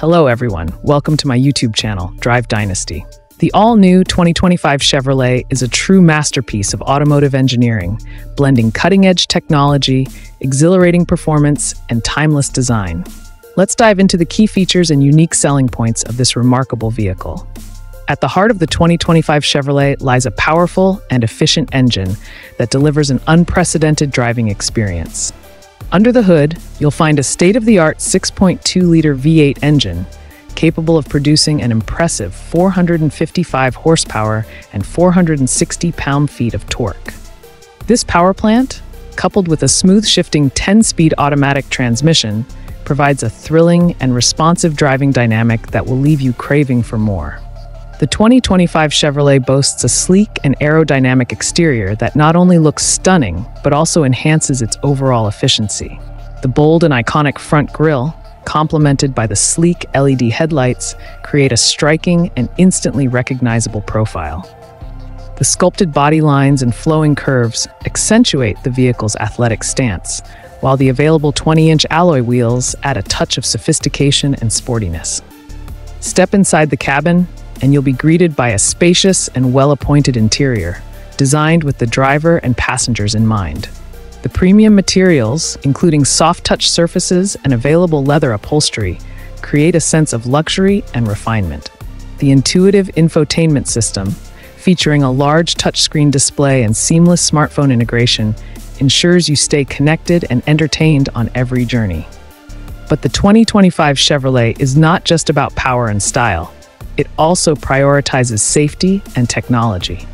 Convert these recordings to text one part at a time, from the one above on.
Hello everyone, welcome to my YouTube channel, Drive Dynasty. The all-new 2025 Chevrolet is a true masterpiece of automotive engineering, blending cutting-edge technology, exhilarating performance, and timeless design. Let's dive into the key features and unique selling points of this remarkable vehicle. At the heart of the 2025 Chevrolet lies a powerful and efficient engine that delivers an unprecedented driving experience. Under the hood, you'll find a state-of-the-art 6.2-liter V8 engine, capable of producing an impressive 455 horsepower and 460 pound-feet of torque. This power plant, coupled with a smooth-shifting 10-speed automatic transmission, provides a thrilling and responsive driving dynamic that will leave you craving for more. The 2025 Chevrolet boasts a sleek and aerodynamic exterior that not only looks stunning, but also enhances its overall efficiency. The bold and iconic front grille, complemented by the sleek LED headlights, create a striking and instantly recognizable profile. The sculpted body lines and flowing curves accentuate the vehicle's athletic stance, while the available 20-inch alloy wheels add a touch of sophistication and sportiness. Step inside the cabin, and you'll be greeted by a spacious and well-appointed interior, designed with the driver and passengers in mind. The premium materials, including soft-touch surfaces and available leather upholstery, create a sense of luxury and refinement. The intuitive infotainment system, featuring a large touchscreen display and seamless smartphone integration, ensures you stay connected and entertained on every journey. But the 2025 Chevrolet is not just about power and style. It also prioritizes safety and technology.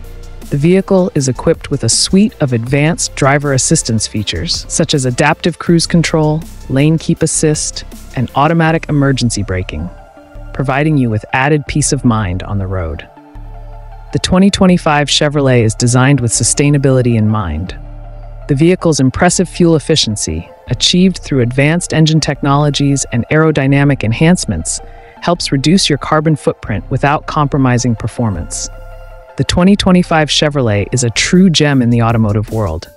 The vehicle is equipped with a suite of advanced driver assistance features, such as adaptive cruise control, lane keep assist, and automatic emergency braking, providing you with added peace of mind on the road. The 2025 Chevrolet is designed with sustainability in mind. The vehicle's impressive fuel efficiency, achieved through advanced engine technologies and aerodynamic enhancements, helps reduce your carbon footprint without compromising performance. The 2025 Chevrolet is a true gem in the automotive world,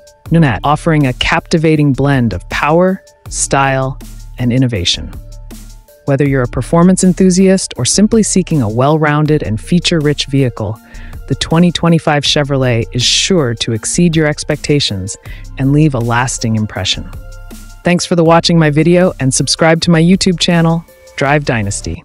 offering a captivating blend of power, style, and innovation. Whether you're a performance enthusiast or simply seeking a well-rounded and feature-rich vehicle, the 2025 Chevrolet is sure to exceed your expectations and leave a lasting impression. Thanks for watching my video and subscribe to my YouTube channel, Drive Dynasty.